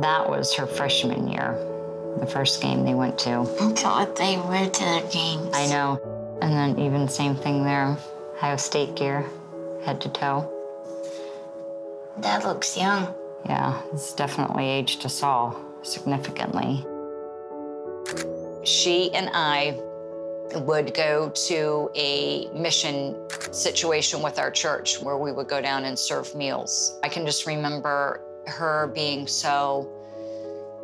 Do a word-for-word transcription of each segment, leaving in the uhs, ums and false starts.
That was her freshman year, the first game they went to. I thought they went to their games. I know. And then even same thing there, Ohio State gear, head to toe. That looks young. Yeah, it's definitely aged us all significantly. She and I would go to a mission situation with our church where we would go down and serve meals. I can just remember her being so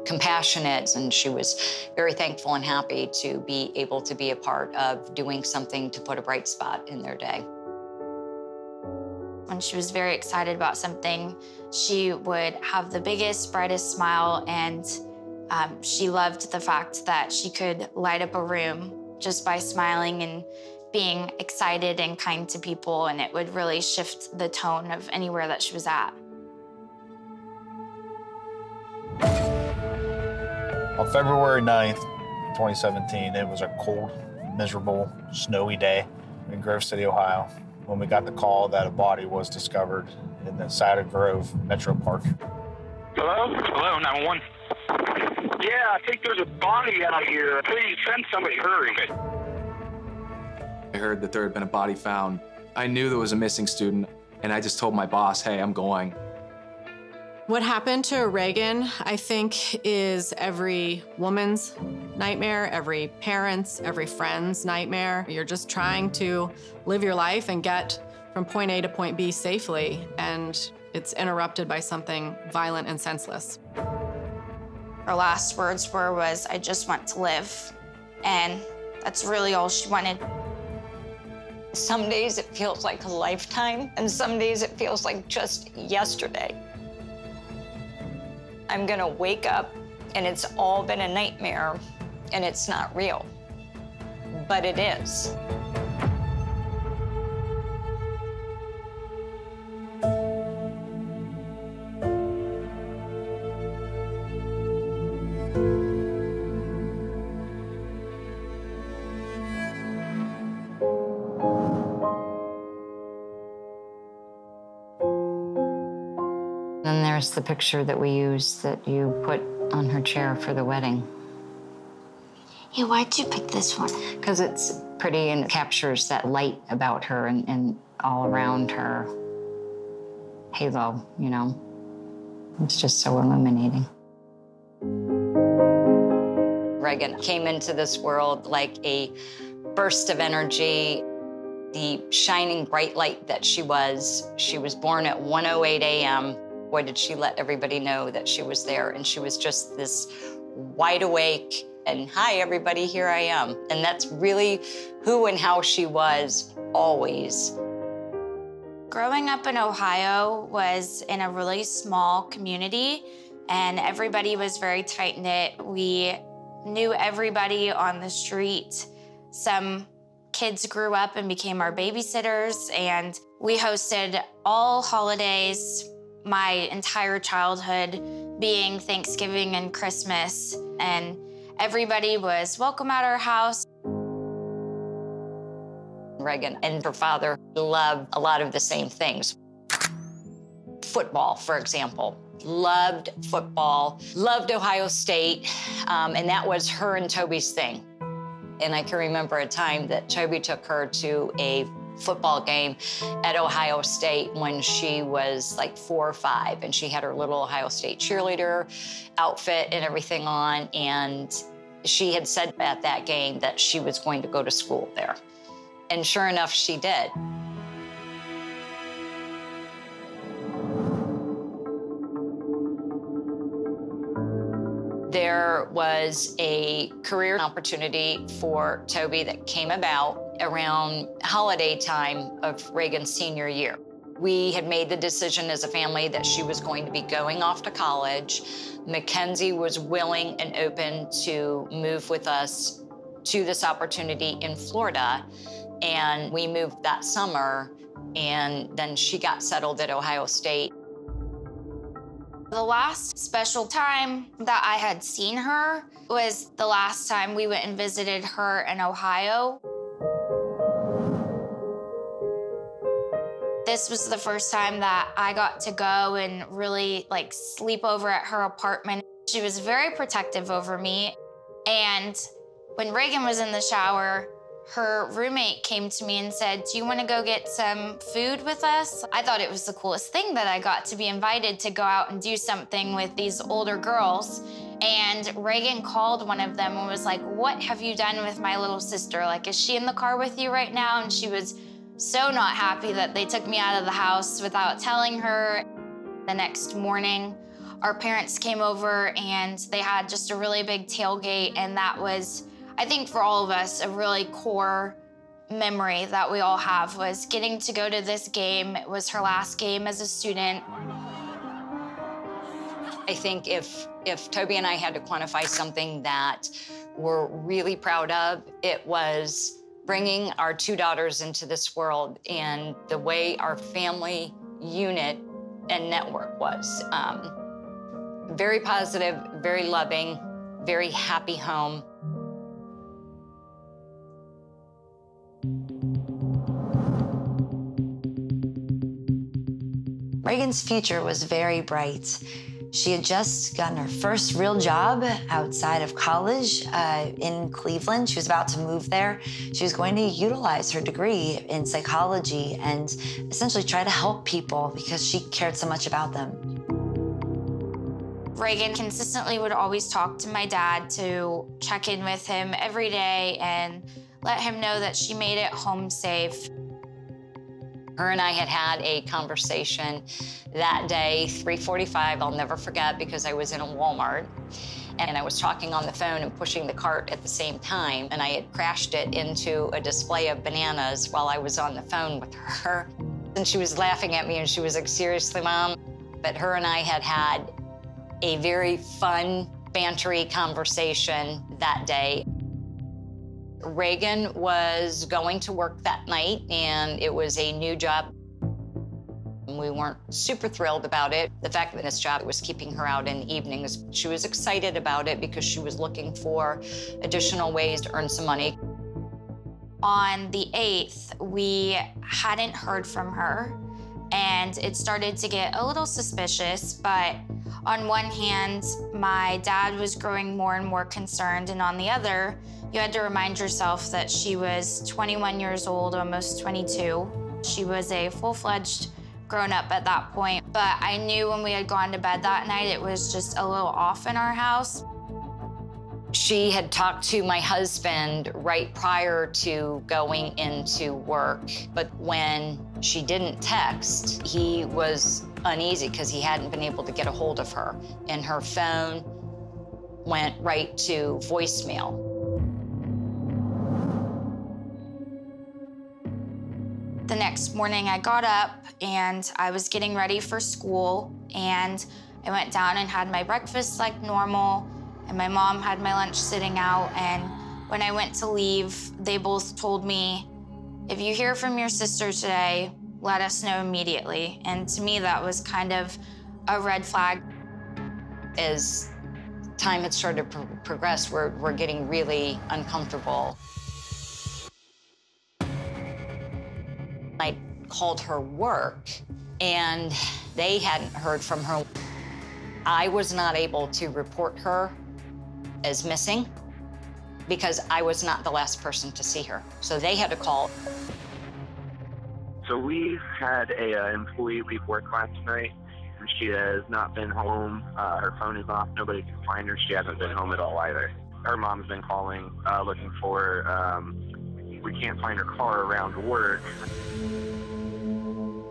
compassionate, and she was very thankful and happy to be able to be a part of doing something to put a bright spot in their day. When she was very excited about something, she would have the biggest, brightest smile, and um, she loved the fact that she could light up a room just by smiling and being excited and kind to people, and it would really shift the tone of anywhere that she was at. On February ninth, twenty seventeen, it was a cold, miserable, snowy day in Grove City, Ohio, when we got the call that a body was discovered in the Scioto Grove Metro Park. Hello? Hello, nine one one. Yeah, I think there's a body out here. Please send somebody, hurry. I heard that there had been a body found. I knew there was a missing student, and I just told my boss, hey, I'm going. What happened to Reagan, I think, is every woman's nightmare, every parent's, every friend's nightmare. You're just trying to live your life and get from point A to point B safely, and it's interrupted by something violent and senseless. Her last words were, was, I just want to live. And that's really all she wanted. Some days it feels like a lifetime, and some days it feels like just yesterday. I'm gonna wake up and it's all been a nightmare and it's not real, but it is. Then there's the picture that we used that you put on her chair for the wedding. Hey, why'd you pick this one? Because it's pretty and it captures that light about her and, and all around her halo, you know? It's just so illuminating. Reagan came into this world like a burst of energy. The shining bright light that she was, she was born at one oh eight a m Boy, did she let everybody know that she was there, and she was just this wide awake and, hi, everybody, here I am. And that's really who and how she was always. Growing up in Ohio was in a really small community, and everybody was very tight-knit. We knew everybody on the street. Some kids grew up and became our babysitters, and we hosted all holidays. My entire childhood being Thanksgiving and Christmas, and everybody was welcome at our house. Reagan and her father loved a lot of the same things. Football, for example. Loved football, loved Ohio State, um, and that was her and Toby's thing. And I can remember a time that Toby took her to a football game at Ohio State when she was like four or five, and she had her little Ohio State cheerleader outfit and everything on, and she had said at that game that she was going to go to school there. And sure enough, she did. There was a career opportunity for Toby that came about around holiday time of Reagan's senior year. We had made the decision as a family that she was going to be going off to college. Makenzie was willing and open to move with us to this opportunity in Florida, and we moved that summer, and then she got settled at Ohio State. The last special time that I had seen her was the last time we went and visited her in Ohio. this was the first time that I got to go and really like sleep over at her apartment. She was very protective over me. And when Reagan was in the shower, her roommate came to me and said, do you want to go get some food with us? I thought it was the coolest thing that I got to be invited to go out and do something with these older girls. And Reagan called one of them and was like, what have you done with my little sister? Like, is she in the car with you right now? And she was so not happy that they took me out of the house without telling her. The next morning, our parents came over and they had just a really big tailgate, and that was, I think for all of us, a really core memory that we all have was getting to go to this game. It was her last game as a student. I think if, if Toby and I had to quantify something that we're really proud of, it was bringing our two daughters into this world and the way our family unit and network was. Um, very positive, very loving, very happy home. Reagan's future was very bright. She had just gotten her first real job outside of college uh, in Cleveland. She was about to move there. She was going to utilize her degree in psychology and essentially try to help people because she cared so much about them. Reagan consistently would always talk to my dad to check in with him every day and let him know that she made it home safe. Her and I had had a conversation that day, three forty-five, I'll never forget, because I was in a Walmart and I was talking on the phone and pushing the cart at the same time, and I had crashed it into a display of bananas while I was on the phone with her. And she was laughing at me and she was like, seriously, Mom? But her and I had had a very fun, bantery conversation that day. Reagan was going to work that night, and it was a new job. We weren't super thrilled about it. The fact that this job was keeping her out in the evenings, she was excited about it because she was looking for additional ways to earn some money. On the eighth, we hadn't heard from her, and it started to get a little suspicious, but on one hand, my dad was growing more and more concerned, and on the other, you had to remind yourself that she was twenty-one years old, almost twenty-two. She was a full-fledged grown-up at that point, but I knew when we had gone to bed that night, it was just a little off in our house. She had talked to my husband right prior to going into work, but when she didn't text, he was uneasy because he hadn't been able to get a hold of her, and her phone went right to voicemail. The next morning I got up and I was getting ready for school, and I went down and had my breakfast like normal, and my mom had my lunch sitting out, and when I went to leave, they both told me, if you hear from your sister today, let us know immediately. And to me, that was kind of a red flag. As time had started to progress, we're, we're getting really uncomfortable. I called her work, and they hadn't heard from her. I was not able to report her as missing because I was not the last person to see her. So they had to call. So we had an uh, employee leave work last night, and she has not been home. Uh, her phone is off. Nobody can find her. She hasn't been home at all either. Her mom's been calling, uh, looking for her. Um, We can't find her car around work.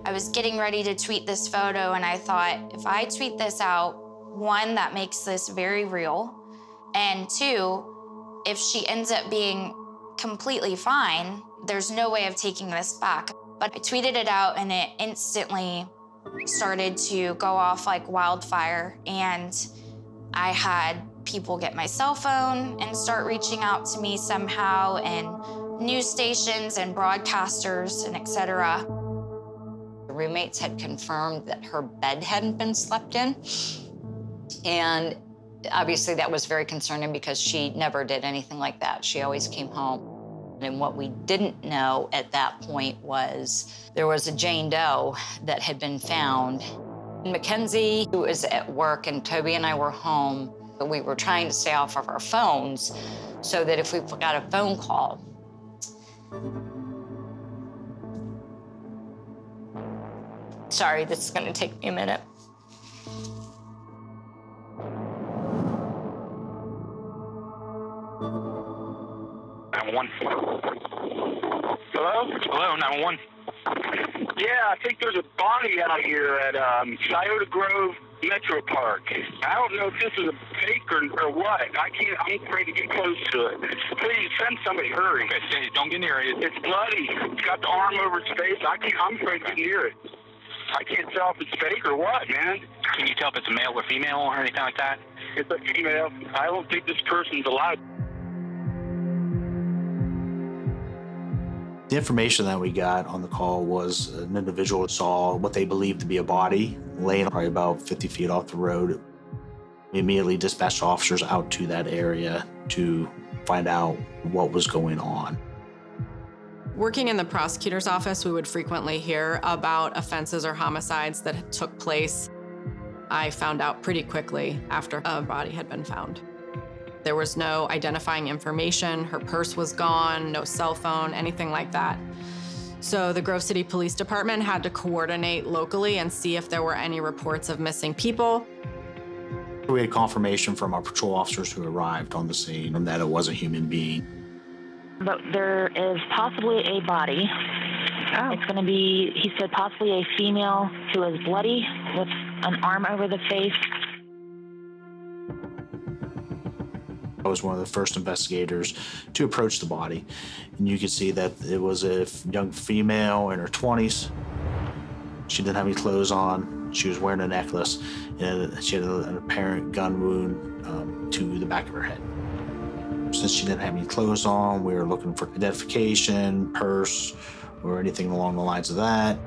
I was getting ready to tweet this photo, and I thought, if I tweet this out, one, that makes this very real, and two, if she ends up being completely fine, there's no way of taking this back. But I tweeted it out, and it instantly started to go off like wildfire, and I had people get my cell phone and start reaching out to me somehow, and news stations and broadcasters and et cetera. The roommates had confirmed that her bed hadn't been slept in. And obviously that was very concerning because she never did anything like that. She always came home. And what we didn't know at that point was there was a Jane Doe that had been found. Makenzie was at work and Toby and I were home. We were trying to stay off of our phones so that if we got a phone call. Sorry, this is gonna take me a minute. nine one one. Hello? Hello, nine one one. Yeah, I think there's a body out here at um, Scioto Grove Metro Park. I don't know if this is a fake or, or what. I can't, I'm afraid to get close to it. Please send somebody, hurry. Okay, stay, don't get near it. It's bloody. It's got the arm over its face. I can't, I'm afraid to get near it. I can't tell if it's fake or what, man. Can you tell if it's a male or female or anything like that? It's a female. I don't think this person's alive. The information that we got on the call was an individual saw what they believed to be a body laying probably about fifty feet off the road. We immediately dispatched officers out to that area to find out what was going on. Working in the prosecutor's office, we would frequently hear about offenses or homicides that took place. I found out pretty quickly after a body had been found. There was no identifying information, her purse was gone, no cell phone, anything like that. So the Grove City Police Department had to coordinate locally and see if there were any reports of missing people. We had confirmation from our patrol officers who arrived on the scene and that it was a human being. But there is possibly a body. Oh. It's gonna be, he said, possibly a female who is bloody with an arm over the face. I was one of the first investigators to approach the body. And you could see that it was a young female in her twenties. She didn't have any clothes on. She was wearing a necklace. And she had an apparent gun wound um, to the back of her head. Since she didn't have any clothes on, we were looking for identification, purse, or anything along the lines of that.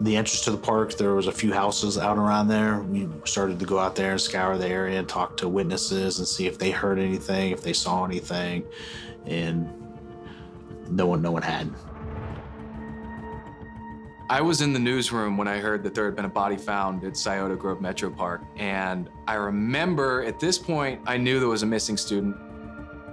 The entrance to the park, there was a few houses out around there. We started to go out there and scour the area and talk to witnesses and see if they heard anything, if they saw anything, and no one, no one had. I was in the newsroom when I heard that there had been a body found at Scioto Grove Metro Park, and I remember at this point, I knew there was a missing student.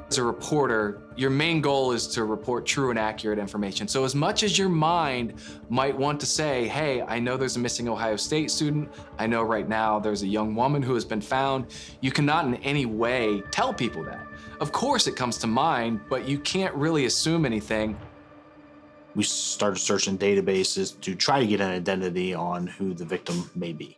As a reporter, your main goal is to report true and accurate information. So as much as your mind might want to say, hey, I know there's a missing Ohio State student, I know right now there's a young woman who has been found, you cannot in any way tell people that. Of course it comes to mind, but you can't really assume anything. We started searching databases to try to get an identity on who the victim may be.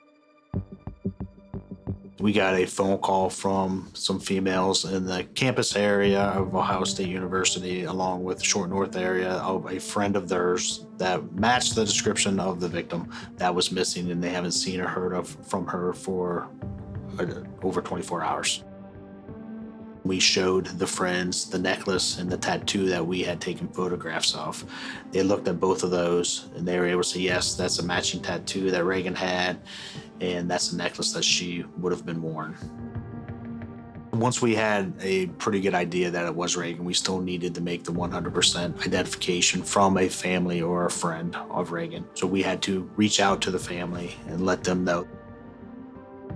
We got a phone call from some females in the campus area of Ohio State University, along with the Short North area, of a friend of theirs that matched the description of the victim that was missing, and they haven't seen or heard of from her for over twenty-four hours. We showed the friends the necklace and the tattoo that we had taken photographs of. They looked at both of those and they were able to say, yes, that's a matching tattoo that Reagan had, and that's a necklace that she would have been worn. Once we had a pretty good idea that it was Reagan, we still needed to make the one hundred percent identification from a family or a friend of Reagan. So we had to reach out to the family and let them know.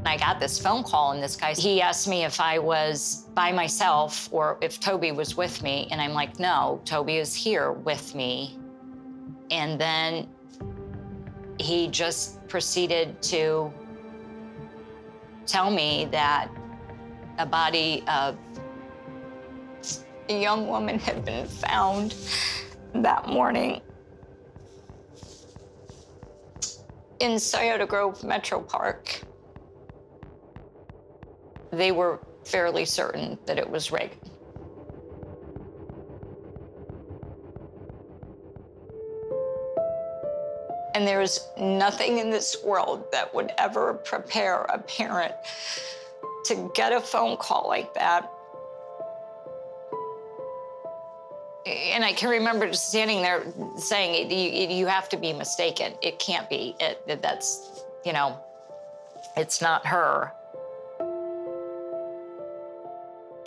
I got this phone call and this guy, he asked me if I was by myself or if Toby was with me. And I'm like, no, Toby is here with me. And then he just proceeded to tell me that a body of a young woman had been found that morning in Scioto Grove Metro Park. They were fairly certain that it was Reagan. And there is nothing in this world that would ever prepare a parent to get a phone call like that. And I can remember just standing there saying, you, you have to be mistaken. It can't be. It, that's, you know, it's not her.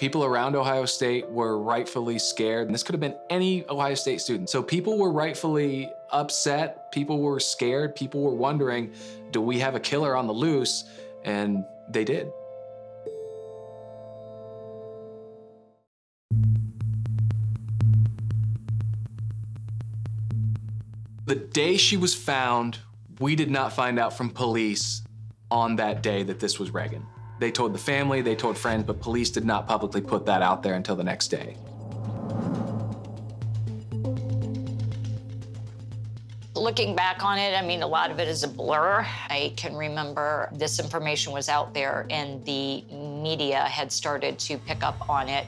People around Ohio State were rightfully scared, and this could have been any Ohio State student. So people were rightfully upset, people were scared, people were wondering, do we have a killer on the loose? And they did. The day she was found, we did not find out from police on that day that this was Reagan. They told the family, they told friends, but police did not publicly put that out there until the next day. Looking back on it, I mean, a lot of it is a blur. I can remember this information was out there and the media had started to pick up on it.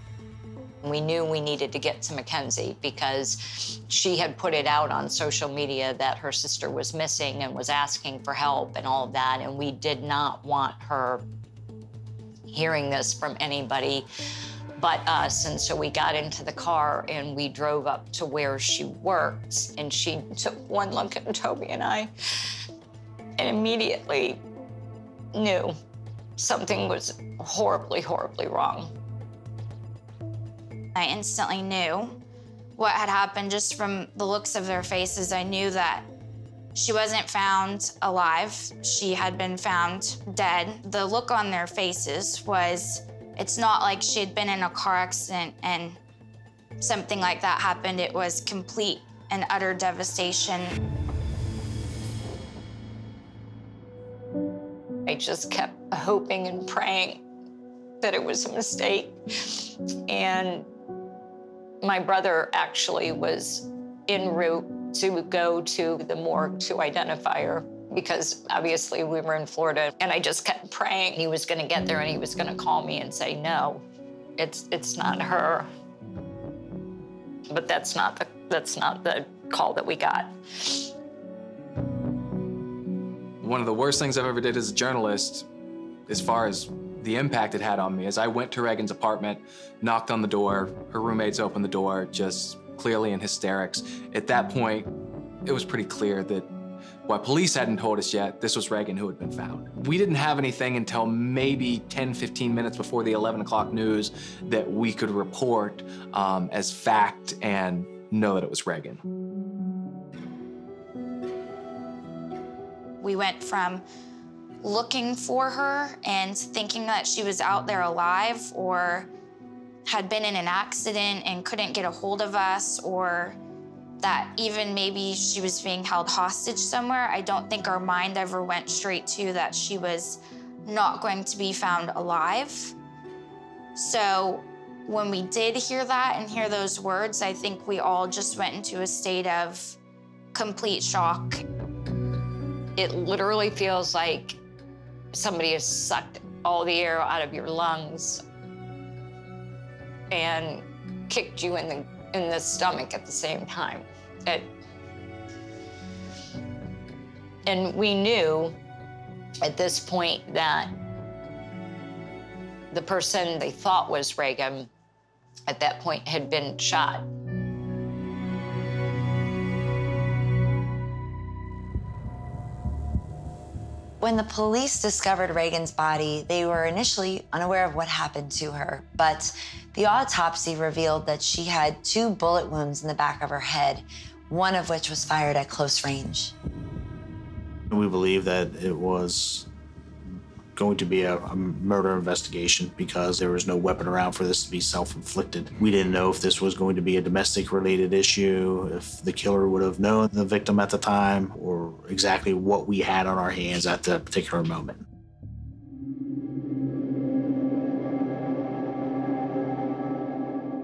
We knew we needed to get to Makenzie because she had put it out on social media that her sister was missing and was asking for help and all of that, and we did not want her hearing this from anybody but us. And so we got into the car and we drove up to where she works, and she took one look at Toby and I and immediately knew something was horribly, horribly wrong. I instantly knew what had happened just from the looks of their faces. I knew that she wasn't found alive. She had been found dead. The look on their faces was, it's not like she had been in a car accident and something like that happened. It was complete and utter devastation. I just kept hoping and praying that it was a mistake. And my brother actually was en route to go to the morgue to identify her, because obviously we were in Florida, and I just kept praying he was gonna get there and he was gonna call me and say, no, it's it's not her. But that's not the, that's not the call that we got. One of the worst things I've ever did as a journalist, as far as the impact it had on me, is I went to Reagan's apartment, knocked on the door, her roommates opened the door, just clearly in hysterics. At that point, it was pretty clear that while police hadn't told us yet, this was Reagan who had been found. We didn't have anything until maybe ten, fifteen minutes before the eleven o'clock news that we could report um, as fact and know that it was Reagan. We went from looking for her and thinking that she was out there alive or had been in an accident and couldn't get a hold of us, or that even maybe she was being held hostage somewhere. I don't think our mind ever went straight to that she was not going to be found alive. So when we did hear that and hear those words, I think we all just went into a state of complete shock. It literally feels like somebody has sucked all the air out of your lungs and kicked you in the in the stomach at the same time. It, and we knew at this point that the person they thought was Reagan at that point had been shot. When the police discovered Reagan's body, they were initially unaware of what happened to her, but the autopsy revealed that she had two bullet wounds in the back of her head, one of which was fired at close range. We believe that it was going to be a, a murder investigation because there was no weapon around for this to be self-inflicted. We didn't know if this was going to be a domestic-related issue, if the killer would have known the victim at the time, or exactly what we had on our hands at that particular moment.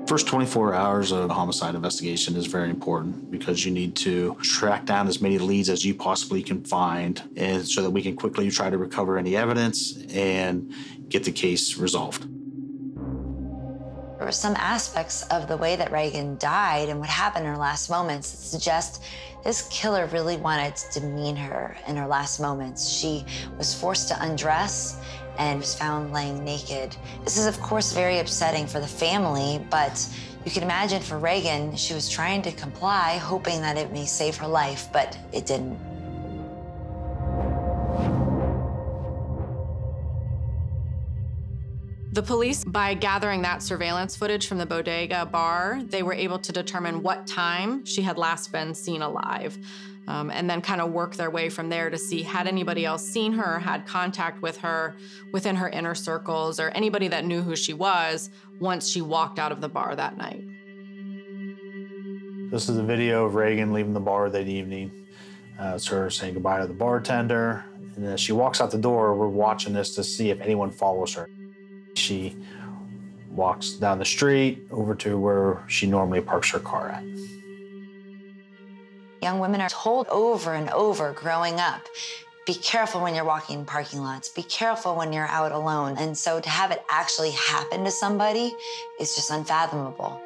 First twenty-four hours of a homicide investigation is very important because you need to track down as many leads as you possibly can find, and so that we can quickly try to recover any evidence and get the case resolved. There were some aspects of the way that Reagan died and what happened in her last moments that suggest this killer really wanted to demean her in her last moments. She was forced to undress and was found laying naked. This is, of course, very upsetting for the family, but you can imagine for Reagan, she was trying to comply, hoping that it may save her life, but it didn't. The police, by gathering that surveillance footage from the Bodega bar, they were able to determine what time she had last been seen alive, um, and then kind of work their way from there to see had anybody else seen her or had contact with her within her inner circles or anybody that knew who she was once she walked out of the bar that night. This is a video of Reagan leaving the bar that evening. Uh, it's her saying goodbye to the bartender. And as she walks out the door, we're watching this to see if anyone follows her. She walks down the street over to where she normally parks her car at. Young women are told over and over growing up, be careful when you're walking in parking lots, be careful when you're out alone. And so to have it actually happen to somebody is just unfathomable.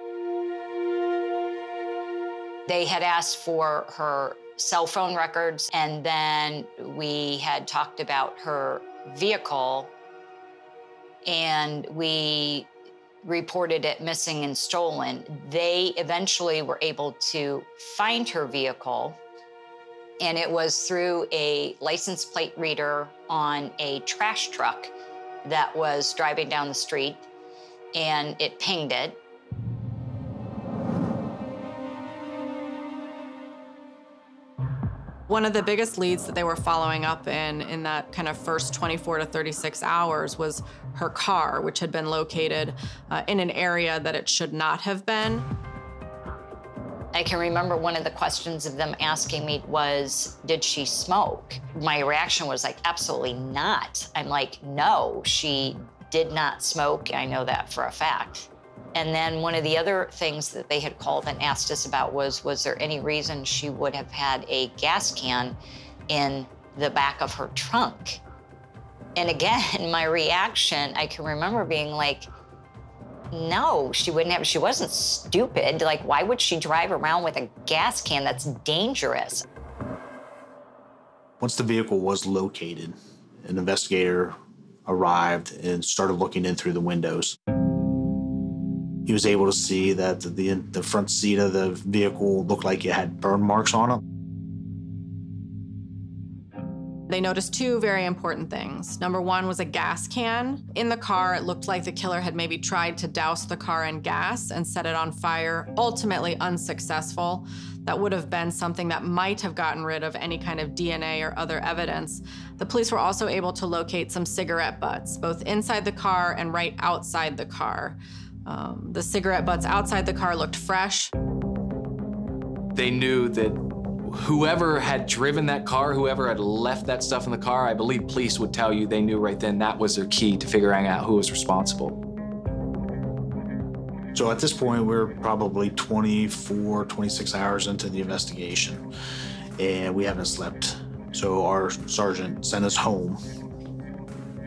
They had asked for her cell phone records, and then we had talked about her vehicle, and we reported it missing and stolen. They eventually were able to find her vehicle, and it was through a license plate reader on a trash truck that was driving down the street, and it pinged it. One of the biggest leads that they were following up in in that kind of first twenty-four to thirty-six hours was her car, which had been located uh, in an area that it should not have been. I can remember one of the questions of them asking me was, did she smoke? My reaction was like, absolutely not. I'm like, no, she did not smoke. I know that for a fact. And then one of the other things that they had called and asked us about was, was there any reason she would have had a gas can in the back of her trunk? And again, my reaction, I can remember being like, no, she wouldn't have, she wasn't stupid. Like, why would she drive around with a gas can? That's dangerous. Once the vehicle was located, an investigator arrived and started looking in through the windows. He was able to see that the, the front seat of the vehicle looked like it had burn marks on it. They noticed two very important things. Number one was a gas can. In the car, it looked like the killer had maybe tried to douse the car in gas and set it on fire, ultimately unsuccessful. That would have been something that might have gotten rid of any kind of D N A or other evidence. The police were also able to locate some cigarette butts, both inside the car and right outside the car. Um, the cigarette butts outside the car looked fresh. They knew that whoever had driven that car, whoever had left that stuff in the car, I believe police would tell you they knew right then that was their key to figuring out who was responsible. So at this point, we're probably twenty-four, twenty-six hours into the investigation, and we haven't slept. So our sergeant sent us home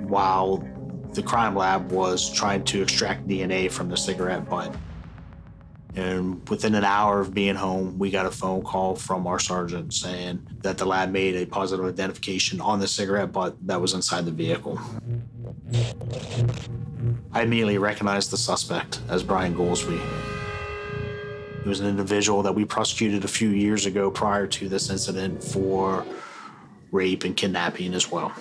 while the crime lab was trying to extract D N A from the cigarette butt. And within an hour of being home, we got a phone call from our sergeant saying that the lab made a positive identification on the cigarette butt that was inside the vehicle. I immediately recognized the suspect as Brian Golsby. He was an individual that we prosecuted a few years ago prior to this incident for rape and kidnapping as well.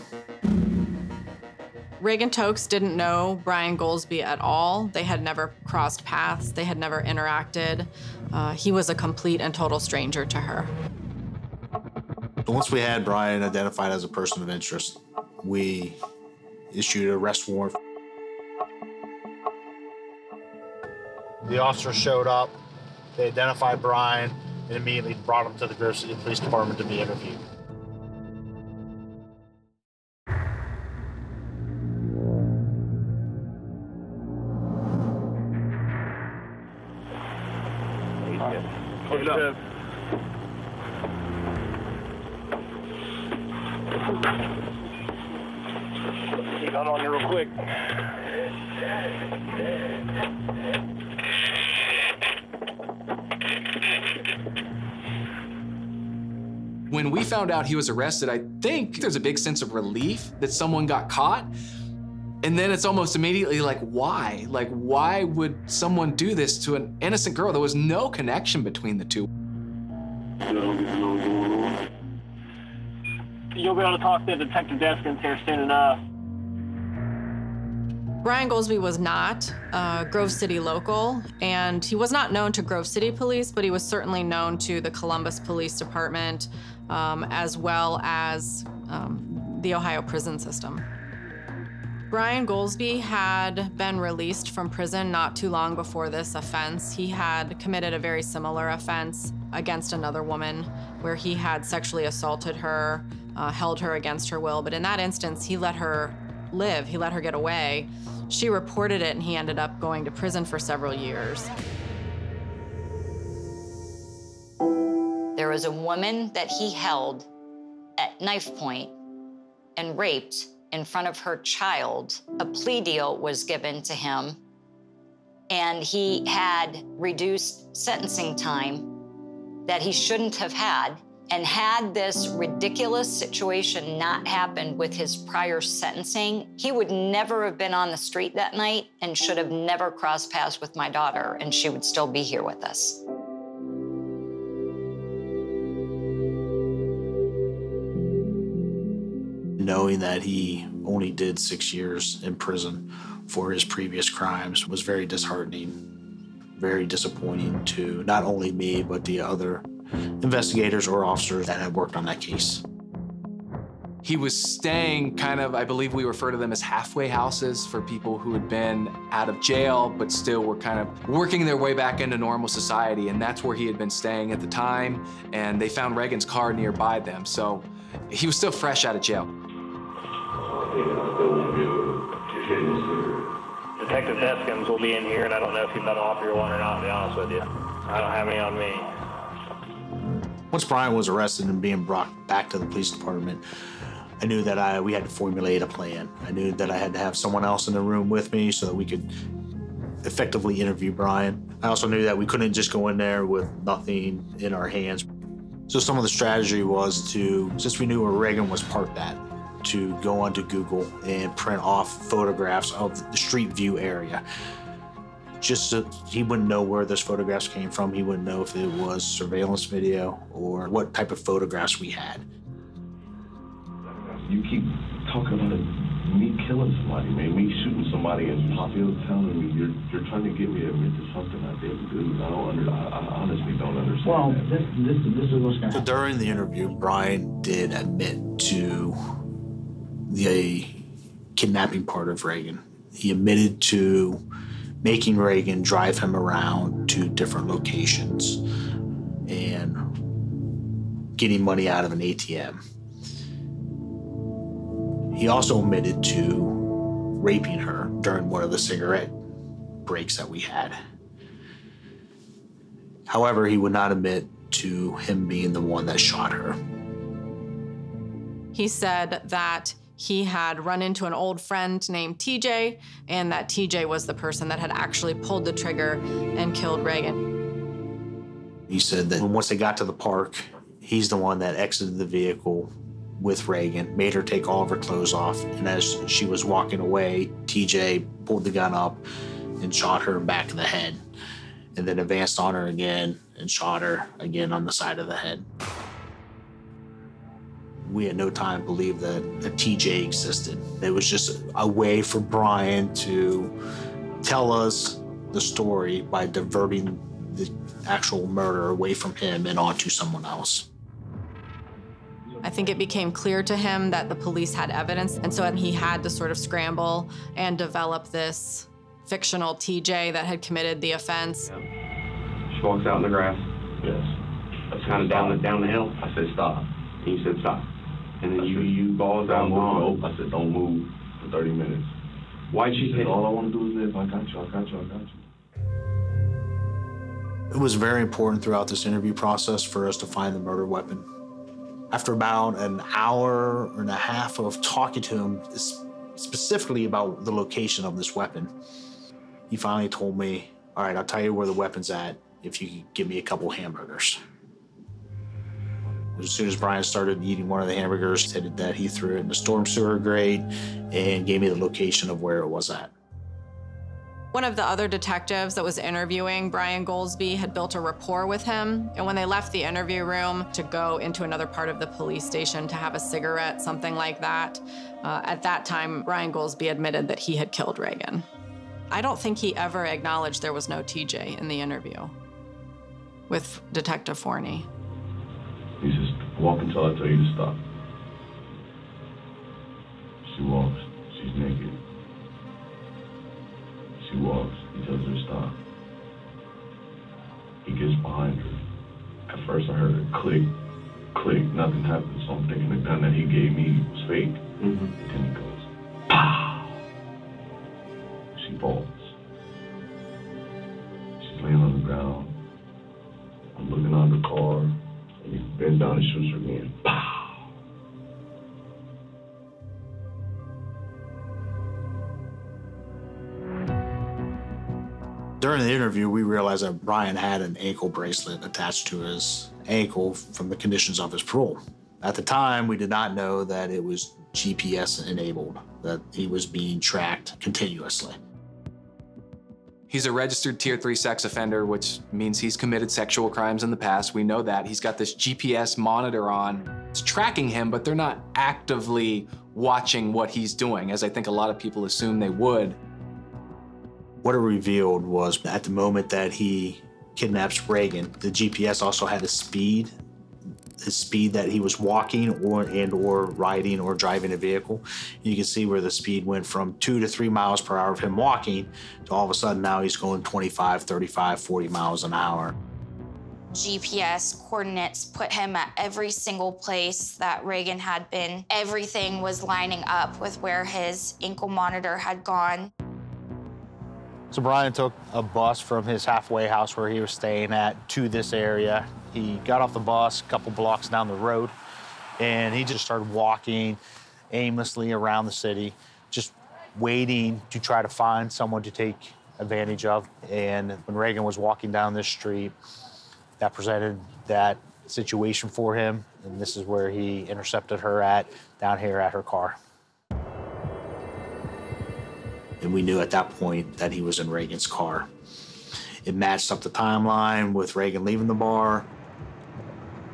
Reagan Tokes didn't know Brian Golsby at all. They had never crossed paths. They had never interacted. Uh, he was a complete and total stranger to her. Once we had Brian identified as a person of interest, we issued an arrest warrant. The officer showed up. They identified Brian and immediately brought him to the Grove City Police Department to be interviewed. Up. He got on here real quick. When we found out he was arrested, I think there's a big sense of relief that someone got caught. And then it's almost immediately like, why? Like, why would someone do this to an innocent girl? There was no connection between the two. You'll be able to talk to the detective desk in here soon enough. Brian Golsby was not a Grove City local, and he was not known to Grove City Police, but he was certainly known to the Columbus Police Department, um, as well as um, the Ohio prison system. Brian Golsby had been released from prison not too long before this offense. He had committed a very similar offense against another woman where he had sexually assaulted her, uh, held her against her will, but in that instance, he let her live, he let her get away. She reported it and he ended up going to prison for several years. There was a woman that he held at knife point and raped in front of her child. A plea deal was given to him, and he had reduced sentencing time that he shouldn't have had. And had this ridiculous situation not happened with his prior sentencing, he would never have been on the street that night and should have never crossed paths with my daughter, and she would still be here with us. Knowing that he only did six years in prison for his previous crimes was very disheartening, very disappointing to not only me, but the other investigators or officers that had worked on that case. He was staying kind of, I believe we refer to them as halfway houses for people who had been out of jail, but still were kind of working their way back into normal society. And that's where he had been staying at the time. And they found Reagan's car nearby them. So he was still fresh out of jail. Detective Heskins will be in here, and I don't know if he's got an off your one or not, to be honest with you. I don't have any on me. Once Brian was arrested and being brought back to the police department, I knew that I, we had to formulate a plan. I knew that I had to have someone else in the room with me so that we could effectively interview Brian. I also knew that we couldn't just go in there with nothing in our hands. So some of the strategy was to, since we knew where Reagan was parked at, to go onto Google and print off photographs of the street view area. Just so he wouldn't know where those photographs came from. He wouldn't know if it was surveillance video or what type of photographs we had. You keep talking about me killing somebody, man, me shooting somebody, and Poppy's telling me you're you're trying to get me to admit to something I didn't do. I don't under, I, I honestly don't understand. Well, that. this this this is what's going to happen. During the interview, Brian did admit to the kidnapping part of Reagan. He admitted to making Reagan drive him around to different locations and getting money out of an A T M. He also admitted to raping her during one of the cigarette breaks that we had. However, he would not admit to him being the one that shot her. He said that he had run into an old friend named T J, and that T J was the person that had actually pulled the trigger and killed Reagan. He said that once they got to the park, he's the one that exited the vehicle with Reagan, made her take all of her clothes off, and as she was walking away, T J pulled the gun up and shot her back in the head, and then advanced on her again and shot her again on the side of the head. We at no time believed that a T J existed. It was just a way for Brian to tell us the story by diverting the actual murder away from him and onto someone else. I think it became clear to him that the police had evidence, and so he had to sort of scramble and develop this fictional T J that had committed the offense. Yeah. She walks out in the grass. Yes. I was kind of down the, down the hill. I said, stop. He said, stop. And then you, you balls out long. I said, don't move for thirty minutes. Why'd she say, all I want to do is live. I got you, I got you, I got you. It was very important throughout this interview process for us to find the murder weapon. After about an hour and a half of talking to him specifically about the location of this weapon, he finally told me, all right, I'll tell you where the weapon's at if you can give me a couple hamburgers. As soon as Brian started eating one of the hamburgers, he said that he threw it in the storm sewer grate and gave me the location of where it was at. One of the other detectives that was interviewing Brian Golsby had built a rapport with him, and when they left the interview room to go into another part of the police station to have a cigarette, something like that, uh, at that time, Brian Golsby admitted that he had killed Reagan. I don't think he ever acknowledged there was no T J in the interview with Detective Forney. He says, walk until I tell you to stop. She walks, she's naked. She walks, he tells her to stop. He gets behind her. At first I heard a click, click, nothing happened, so I'm thinking the gun that he gave me was fake. Mm-hmm. And then he goes, pow! She falls. She's laying on the ground. I'm looking out the car, and he bends down and shoots her again. Pow! During the interview, we realized that Brian had an ankle bracelet attached to his ankle from the conditions of his parole. At the time, we did not know that it was G P S enabled, that he was being tracked continuously. He's a registered tier three sex offender, which means he's committed sexual crimes in the past. We know that. He's got this G P S monitor on. It's tracking him, but they're not actively watching what he's doing, as I think a lot of people assume they would. What it revealed was at the moment that he kidnaps Reagan, the G P S also had a speed, the speed that he was walking or and or riding or driving a vehicle. And you can see where the speed went from two to three miles per hour of him walking to all of a sudden now he's going twenty-five, thirty-five, forty miles an hour. G P S coordinates put him at every single place that Reagan had been. Everything was lining up with where his ankle monitor had gone. So Brian took a bus from his halfway house where he was staying at to this area. He got off the bus a couple blocks down the road, and he just started walking aimlessly around the city, just waiting to try to find someone to take advantage of. And when Reagan was walking down this street, that presented that situation for him, and this is where he intercepted her at, down here at her car. And we knew at that point that he was in Reagan's car. It matched up the timeline with Reagan leaving the bar.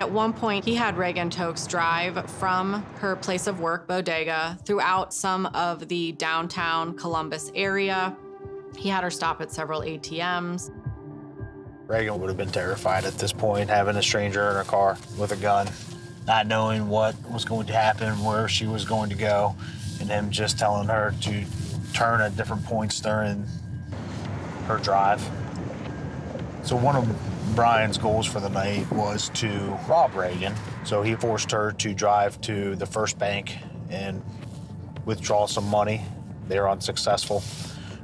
At one point, he had Reagan Tokes drive from her place of work, Bodega, throughout some of the downtown Columbus area. He had her stop at several A T Ms. Reagan would have been terrified at this point, having a stranger in her car with a gun, not knowing what was going to happen, where she was going to go, and him just telling her to turn at different points during her drive. So one of Brian's goals for the night was to rob Reagan. So he forced her to drive to the first bank and withdraw some money. They were unsuccessful.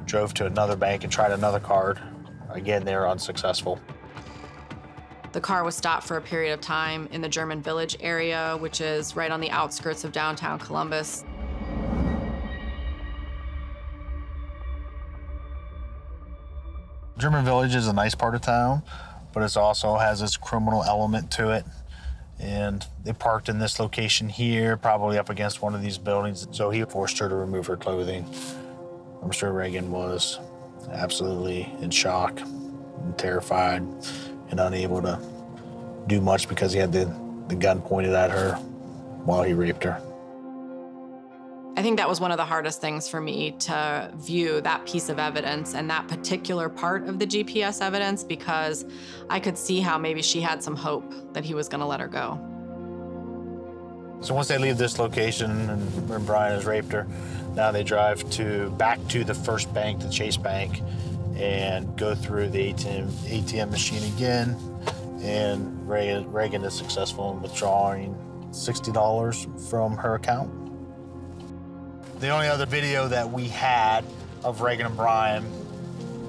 Drove to another bank and tried another card. Again, they were unsuccessful. The car was stopped for a period of time in the German Village area, which is right on the outskirts of downtown Columbus. German Village is a nice part of town, but it also has its criminal element to it. And they parked in this location here, probably up against one of these buildings. So he forced her to remove her clothing. I'm sure Reagan was absolutely in shock and terrified and unable to do much because he had the, the gun pointed at her while he raped her. I think that was one of the hardest things for me to view that piece of evidence and that particular part of the G P S evidence because I could see how maybe she had some hope that he was gonna let her go. So once they leave this location and where Brian has raped her, now they drive to back to the first bank, the Chase Bank, and go through the A T M, A T M machine again. And Reagan, Reagan is successful in withdrawing sixty dollars from her account. The only other video that we had of Reagan and Brian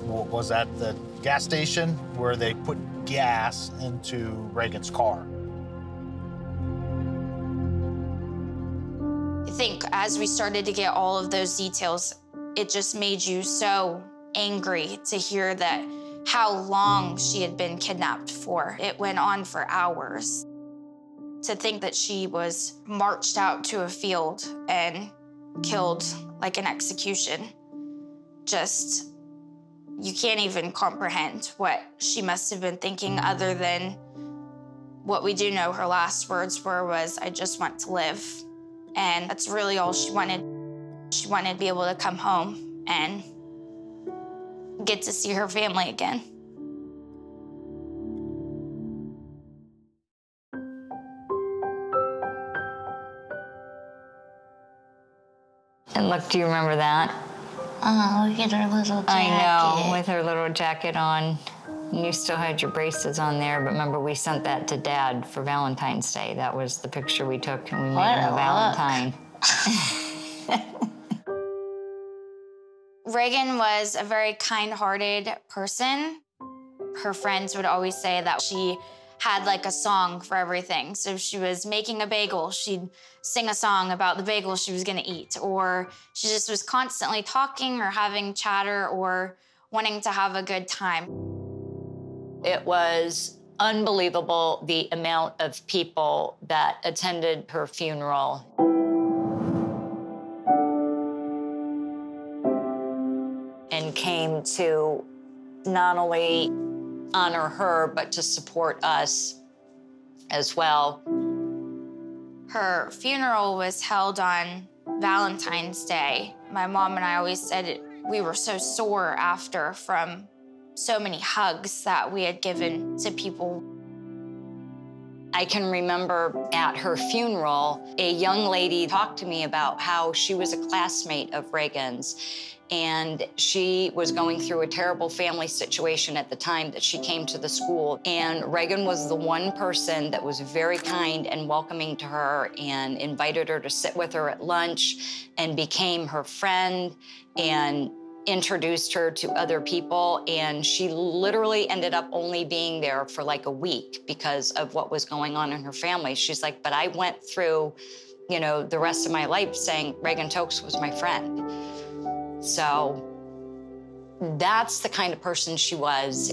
was at the gas station where they put gas into Reagan's car. I think as we started to get all of those details, it just made you so angry to hear that how long she had been kidnapped for. It went on for hours. To think that she was marched out to a field and killed like an execution just you can't even comprehend what she must have been thinking, other than what we do know her last words were was, "I just want to live." And that's really all she wanted. She wanted to be able to come home and get to see her family again. And look, do you remember that? Oh, look at her little jacket. I know, with her little jacket on. And you still had your braces on there, but remember we sent that to Dad for Valentine's Day. That was the picture we took, and we made him a Valentine. Reagan was a very kind-hearted person. Her friends would always say that she had like a song for everything. So if she was making a bagel, she'd sing a song about the bagel she was gonna eat, or she just was constantly talking or having chatter or wanting to have a good time. It was unbelievable the amount of people that attended her funeral. And came to not only honor her, but to support us as well. Her funeral was held on Valentine's Day. My mom and I always said it, we were so sore after from so many hugs that we had given to people. I can remember at her funeral, a young lady talked to me about how she was a classmate of Reagan's, and she was going through a terrible family situation at the time that she came to the school. And Reagan was the one person that was very kind and welcoming to her and invited her to sit with her at lunch and became her friend and introduced her to other people. And she literally ended up only being there for like a week because of what was going on in her family. She's like, but I went through, you know, the rest of my life saying Reagan Tokes was my friend. So that's the kind of person she was.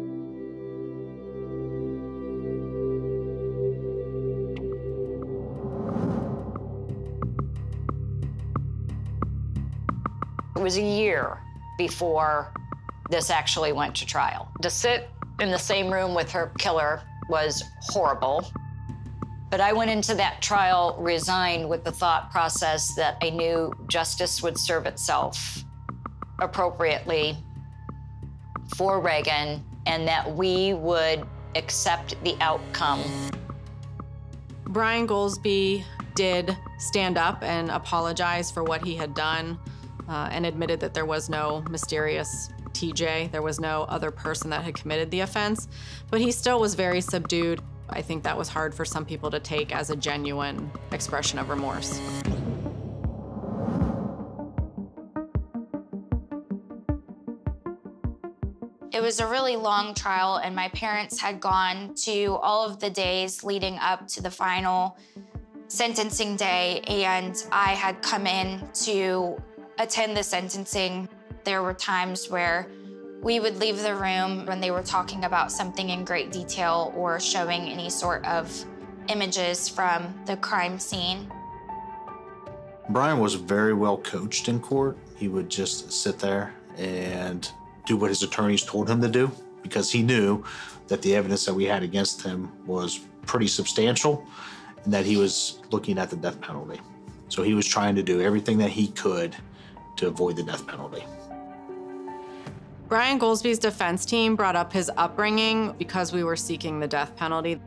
It was a year before this actually went to trial. To sit in the same room with her killer was horrible. But I went into that trial resigned with the thought process that I knew justice would serve itself appropriately for Reagan, and that we would accept the outcome. Brian Golsby did stand up and apologize for what he had done, uh, and admitted that there was no mysterious T J, there was no other person that had committed the offense, but he still was very subdued. I think that was hard for some people to take as a genuine expression of remorse. It was a really long trial, and my parents had gone to all of the days leading up to the final sentencing day, and I had come in to attend the sentencing. There were times where we would leave the room when they were talking about something in great detail or showing any sort of images from the crime scene. Brian was very well coached in court. He would just sit there and do what his attorneys told him to do, because he knew that the evidence that we had against him was pretty substantial and that he was looking at the death penalty. So he was trying to do everything that he could to avoid the death penalty. Brian Golsby's defense team brought up his upbringing because we were seeking the death penalty.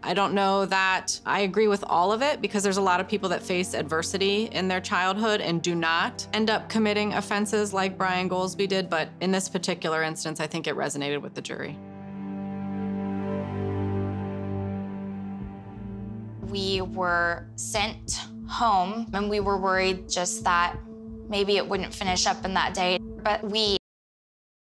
I don't know that I agree with all of it, because there's a lot of people that face adversity in their childhood and do not end up committing offenses like Brian Golsby did, but in this particular instance, I think it resonated with the jury. We were sent home, and we were worried just that maybe it wouldn't finish up in that day, but we